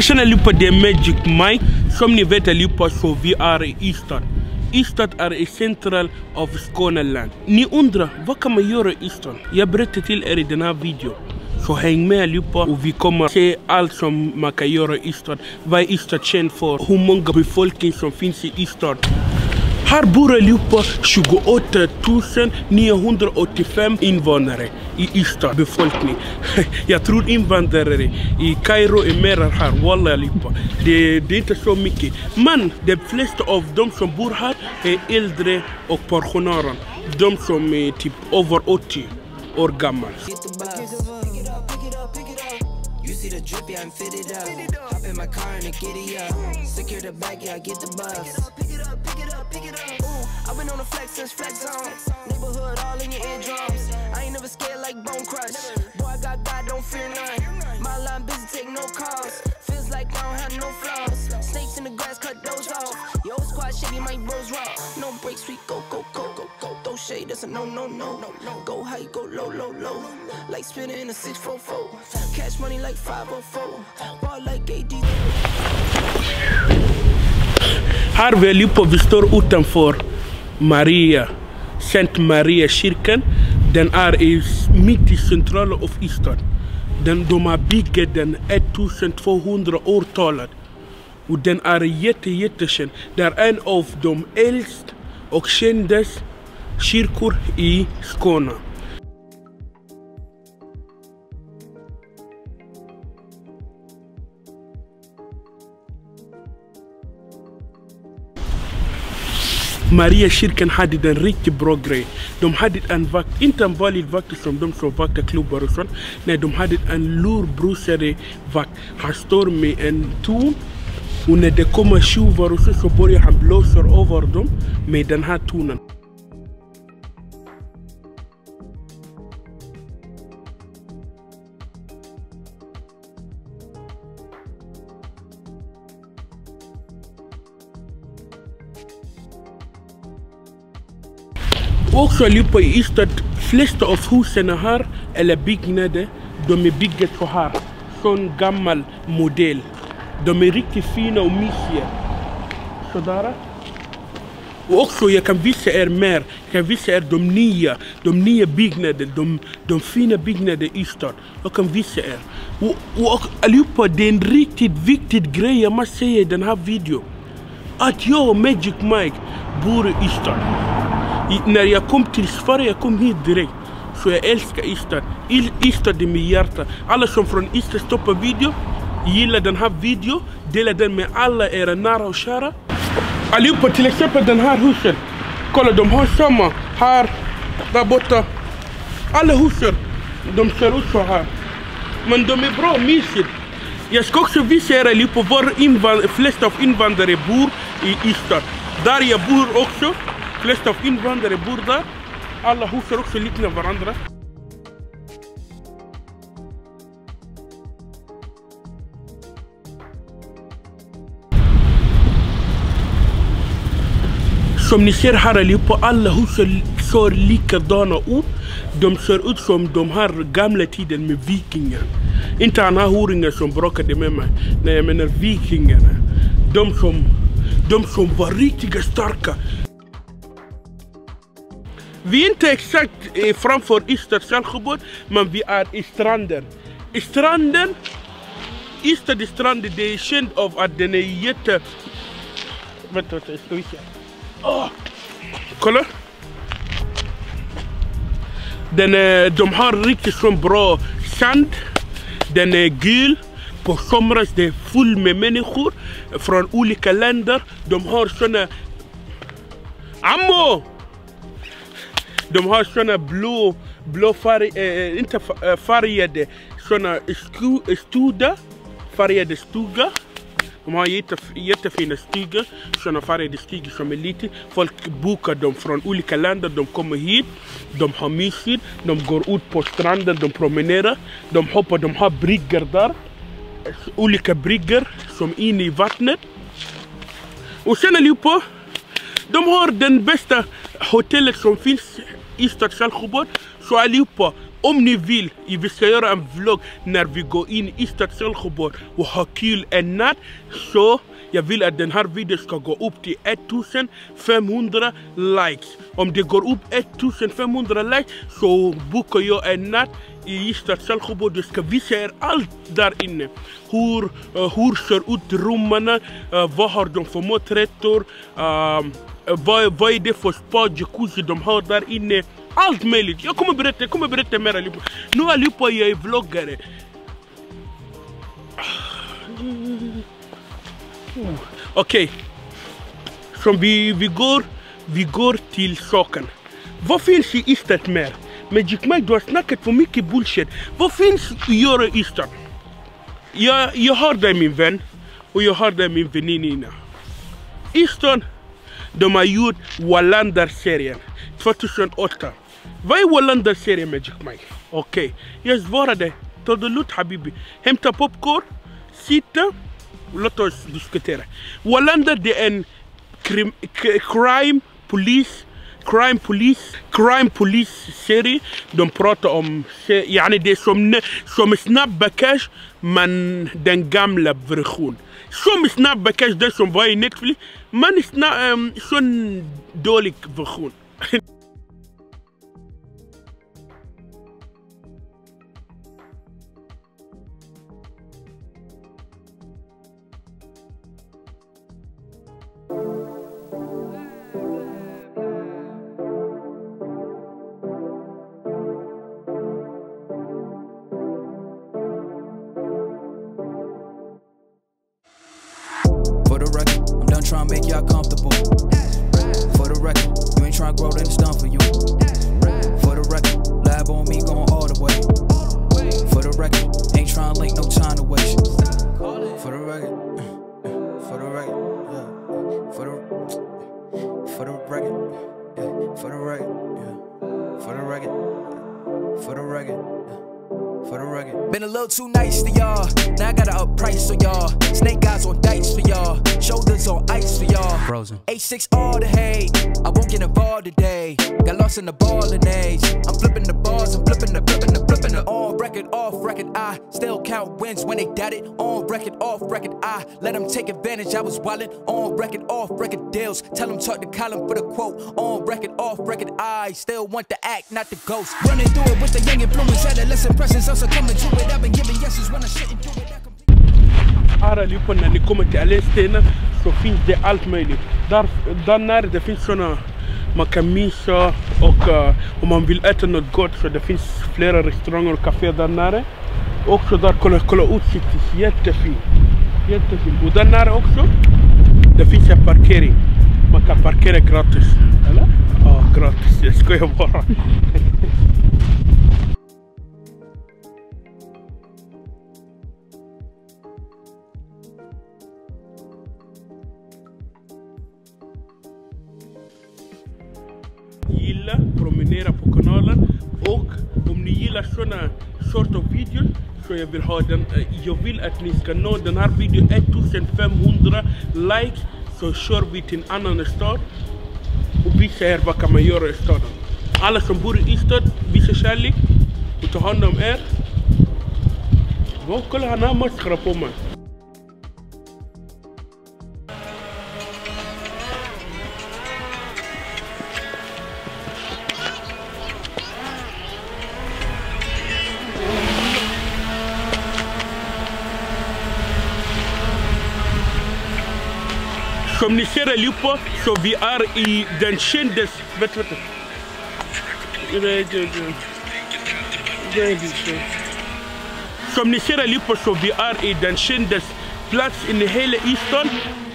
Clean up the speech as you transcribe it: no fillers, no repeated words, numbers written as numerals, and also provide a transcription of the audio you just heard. känner lite det Magic Mike, som ni vet allihopa så vi är i Ystad. Ystad är i central av Skånaland. Ni undrar, vad kan man göra i Ystad? Jag berättar till er i den här videon. Så häng med allihopa och vi kommer se allt som man kan göra i Ystad. Vad är Ystad känd för? Hur många befolkning som finns i Ystad? Här bor allihopa 28 985 invånare i Ystad befolkning. Jag tror invandrare i Kairo är mer här, wallah allihopa. Det är inte så mycket. Men de flesta av dem som bor här är äldre och pensionärer. De som är typ över 80 år gammal. The drip, yeah, I'm fitted up. Hop in my car and a giddy up. Secure the bag, yeah, I get the bus. Pick it up, pick it up, pick it up, pick it up. Ooh, I've been on the flex since flex on. Neighborhood all in your eardrums. I ain't never scared like Bone Crush. Boy, I got God, don't fear none. My line busy, take no calls. Feels like I don't have no flaws. Snakes in the grass, cut those off. Yo, squad shitty, my bros raw. No breaks, we go, go, go, go, go. Throw shade, that's a no, no, no, no, no. Go high, go low, low, low. Like spinning in a 644. Cash money like 504. Ball like AD. Här vi allihopa, vi står utanför Mariakyrkan. Den är mitt i centrala av Ystad. De har byggt den 1200-årtalet. Och den är jättekänd. Det är en av de äldst och kändes kyrkor i Skåne. Mariakyrkan hade den riktigt bra grej. De hade en vakt, inte en vanlig vakt som de som vaktar klubbar och sånt. Nej, de hade en lurbrusare vakt. Han står med en ton. Och när det kommer tjuvar och så börjar han blåsa över dem med den här tonen. Också allihopa i Ystad, flesta av husen här, eller byggnader, de är bygget så här. Sån gammal modell. De är riktigt fina och mysiga. Sådär. Och också jag kan visa er mer. Jag kan visa er de nya byggnader, de fina byggnader i Ystad. Jag kan visa er. Och allihopa, det är en riktigt viktig grej jag måste säga i den här videon. Att jag och Magic Mike bor i Ystad. När jag kom till Sverige, jag kom hit direkt. Så jag älskar Ystad. Ystad är min hjärta. Alla som från Ystad stoppar video, gilla den här video, dela den med alla era nära och kära. Allihopa, till exempel den här husen. Kolla, de har samma. Här, där borta. Alla husen, de ser ut så här. Men de är bra, mysigt. Jag ska också visa er allihopa var flesta av invandrare bor i Ystad. Där jag bor också. Flesta av invandrare bor där. Alla husen också liknar varandra. Som ni ser här allihopa, alla husen ser likadana ut. De ser ut som de här gamla tiden med vikingar. Inte den här horingen som bråkade med mig. Nej, jag menar vikingarna. De som var riktigt starka. Vi är inte exakt framför Ystad Saltsjöbad, men vi är i stranden. I stranden, Ystad i stranden, det är känd av att den är jätte... Vänta, jag ska visa. Åh! Kolla! De har riktigt så bra sand. Den är gul. På somras det är full med människor från olika länder. De har såna... Ammo! De har såna blå färgade, såna färgade stuga. De har jättefina stugor, såna färgade stugor som är lite. Folk bokar dem från olika länder, de kommer hit, de har mysigt, de går ut på stranden, de promenerar, de hoppar, de har brygger där. Olika brygger som är inne i vattnet. Och sen allihopa, de har den bästa hotellet som finns i Ystad Saltsjöbad. Så allihopa, Om ni vill, vi ska göra en vlogg när vi går in i Ystad Saltsjöbad och har kul en natt. Så jag vill att den här videon ska gå upp till 1500 likes. Om det går upp 1500 likes så bokar jag en natt i Ystad Saltsjöbad. Du ska visa er allt där inne. Hur ser ut rummarna? Vad har de för maträtter? Vad är det för spa, jacuzzi de har där inne? Allt möjligt. Jag kommer berätta mer allihopa. Nu allihopa, jag är vloggare. Okej. Så vi går till saken. Vad finns i Ystad mer? Magic Mike, du har snackat för mycket bullshit. Vad finns att göra i Ystad? Jag har dig min vän. Och jag har dig min väninna. Ystad, de har gjort Wallander-serien 2008. Vad är Wallander-serien, Magic Mike? Okej, jag svarade. Ta det lugnt, habibi. Hämta popcorn, sitta, låt oss diskutera. Wallander, det är en crime police-serie. De pratar om, yani det är som Snabba Cash, men den gamla versionen. Som Snabba Cash, det som var i Netflix, men sån dålig version. Trying to make y'all comfortable. For the record, you ain't trying to grow, then it's done for you. For the record, lab on me going all the way. For the record, ain't trying to link, no time to waste. For the record, for the record, yeah. For the record, yeah. For the record, yeah. For the record, for the record. For the record. Been a little too nice to y'all. Now I gotta up price for y'all. Snake eyes on dice for y'all. Shoulders on ice for y'all. Frozen. 86 all the hate. I won't get involved today. Got lost in the ballin' age. I'm flipping the bars. I'm flipping the on record, off record. I still count wins when they doubt it. On record, off record. I let them take advantage. I was wildin'. On record, off record deals. Tell them talk to Colin for the quote. On record, off record. I still want the act, not the ghost. Running through it with the young and bloomers. Adolescent presence. Här allihopa, när ni kommer till Allenstena så finns det allt möjligt. Där nära det finns såna man kan mysa, och om man vill äta något gott så det finns flera restauranger och kaféer där nära. Också där kolla utsikten, jättefint. Jättefint. Och där nära också det finns en parkering. Man kan parkera gratis. Eller? Ja, gratis. Jag skojar bara. Gilla, promenera på kanalen, och om ni gillar såna sorta videos så jag vill att ni ska nå den här videon 1500 likes, så kör vi till en annan stad och visa er vad kan man göra i staden. Alla som bor i Ystad, visa kärlek och ta hand om er. Kolla, han har maskara på mig. Som ni ser allihopa, så vi är i den kändes... Vänta. Som ni ser allihopa, så vi är i den kändes plats i hela Ystad.